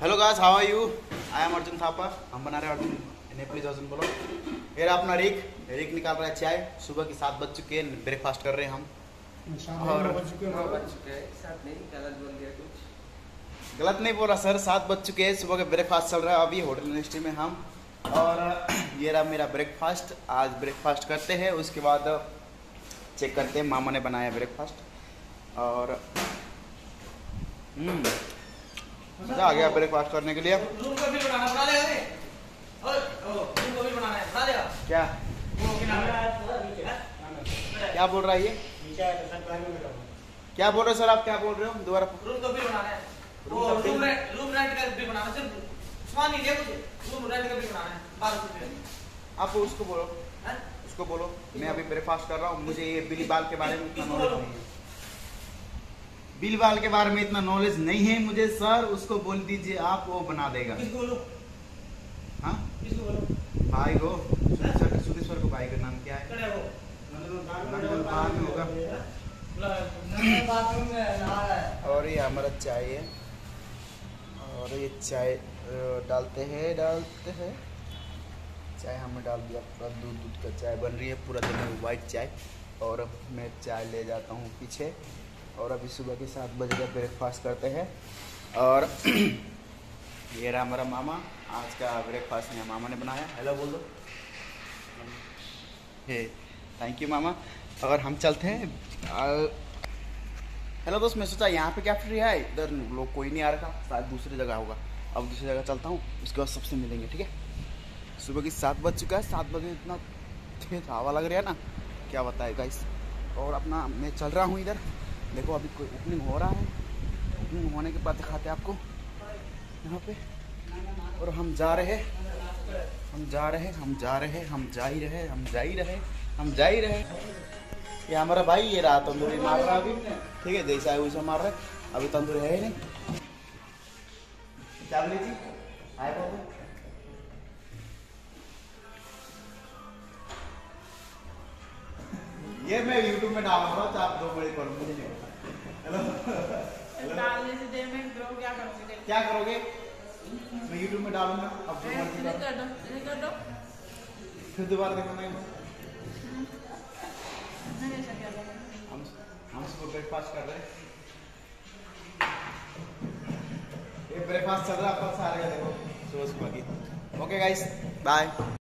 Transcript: Hello guys, how are you? I am Arjun Thapa. हम बना रहे हैं अर्जुन नेपाली अर्जुन बोलो। ये रहा अपना रिक निकाल रहा है चाय। सुबह के 7 बज चुके हैं, ब्रेकफास्ट कर रहे हैं हम। और गलत नहीं बोला सर, 7 बज चुके हैं, सुबह का ब्रेकफास्ट चल रहा है अभी होटल इंडस्ट्री में हम। और ये रहा मेरा ब्रेकफास्ट। आज ब्रेकफास्ट करते हैं, उसके बाद चेक करते हैं मामा ने बनाया ब्रेकफास्ट। और मज़ा आ गया ब्रेकफास्ट करने के लिए। क्या क्या बोल रहा है ये? क्या बोल रहे हो सर आप? क्या बोल रहे हो दोबारा? रूम रेंट का बिल बनाना, सिर्फ सामान नहीं लिया कुछ, रूम रेंट का बिल बनाना है 1200 रुपये। आप उसको बोलो, उसको बोलो। मैं अभी ब्रेकफास्ट कर रहा हूँ, मुझे ये बिल बाल के बारे में इतना नॉलेज नहीं है। बिल बाल के बारे में इतना नॉलेज नहीं है मुझे सर। उसको बोल दीजिए आप, वो बना देगा। हाँ भाई को, सुधेश्वर को। भाई का नाम क्या है? और ये हमारा चाय है। और ये चाय डालते हैं चाय हमने डाल दिया पूरा। दूध का चाय बन रही है पूरा दिन वाइट चाय। और मैं चाय ले जाता हूँ पीछे। और अभी सुबह के 7 बजे का ब्रेकफास्ट करते हैं। और ये रहा हमारा मामा। आज का ब्रेकफास्ट मेरा मामा ने बनाया। हेलो बोल दो। हे थैंक यू मामा। अगर हम चलते हैं। हेलो दोस्त, मैं सोचा यहाँ पे कैफेटेरिया है, इधर लोग कोई नहीं आ रखा, शायद दूसरी जगह होगा। अब दूसरी जगह चलता हूँ, उसके बाद सबसे मिलेंगे, ठीक है? सुबह की 7 बज चुका है। 7 बजे इतना तेज हवा लग रहा है ना, क्या बताए गाइस। और अपना मैं चल रहा हूँ इधर, देखो अभी कोई ओपनिंग हो रहा है। ओपनिंग होने के बाद दिखाते हैं आपको यहाँ पर। और हम जा ही रहे। ये हमारा भाई, ये रहा तंदूरी मार रहा अभी, ठीक है? जैसा है वैसा मार रहा है अभी, तंदूरी है ही नहीं। चावली जी आए बाबू। ये मैं YouTube में डाल रहा हूँ, आप 2 बड़े कॉल मुझे नहीं पता। हेलो, डालने से देर में ग्रो क्या करोगे? मैं YouTube में डालूंगा, आप जो मर्जी कर दो। फिर दोबारा देखूंगा। हम सुबह ब्रेकफास्ट कर रहे हैं। ये ब्रेकफास्ट चल रहा है आपका सारे का, देखो सुबह की। Okay guys, bye.